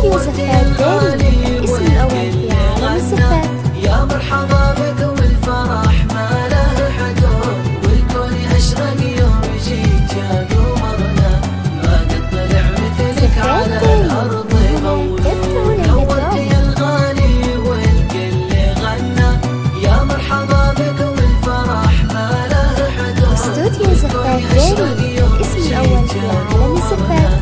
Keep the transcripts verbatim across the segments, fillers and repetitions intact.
في وزفات داري الاسم الأول في عالم الزفات. يا مرحبا بك والفرح ما له حدود، والكون أشغل يوم جيت يا قمرنا، ما قد طلع مثلك على الأرض مولود، نورتي الغالي والكل غنى. يا مرحبا بك والفرح ما له حدود، استوديو زفات داري الاسم الأول في عالم الزفات.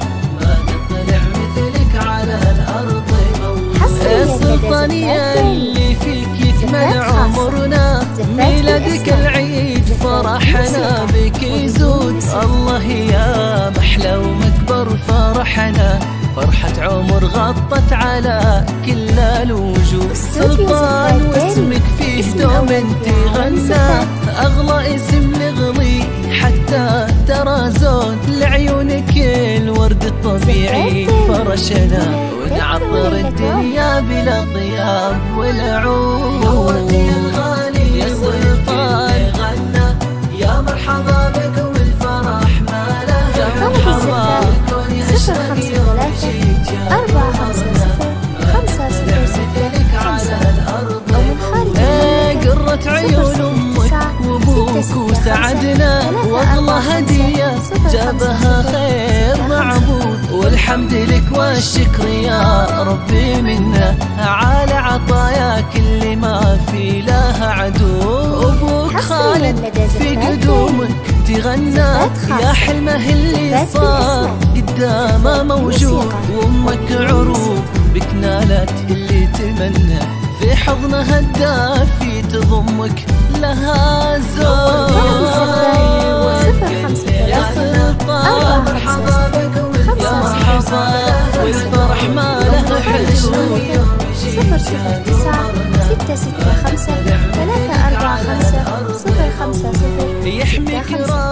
السلطانية اللي فيك يتمنى عمرنا، ميلادك العيد فرحنا بك يزود، الله يا محلى ومكبر فرحنا، فرحة عمر غطت على كل الوجوه. سلطان واسمك فيه دوم انت غنى، اغلى اسم نغلي حتى ترى زود، لعيونك الورد الطبيعي فرشنا، ونعطر الدنيا بلا طياب والعود. نورتي الغالي يا سلطان غنى، يا مرحبا بك والفرح ما له حرام، الكون يشتري وجيت يا قمرنا، ما تطلع مثلك على الأرض مولود. قرت عيون أمك وأبوك وسعدنا، والله هدية جابها خير معبود، والحمد لك والشكر يا ربي منا، على عطاياك اللي ما في لها عدو. أبوك خالد في قدومك تغنى، يا حلمه اللي صار قدامه موجود، وأمك عروق بك نالت اللي تمنى، في حضنها الدافي تضمك لها زود. يا سلطان مرحبا بك والفرح والفرح ما له حدود. صفر صفر تسعة ستة ستة خمسة ثلاثة أربعة خمسة صفر خمسة صفر ستة خمسة.